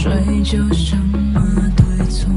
追究什么对错？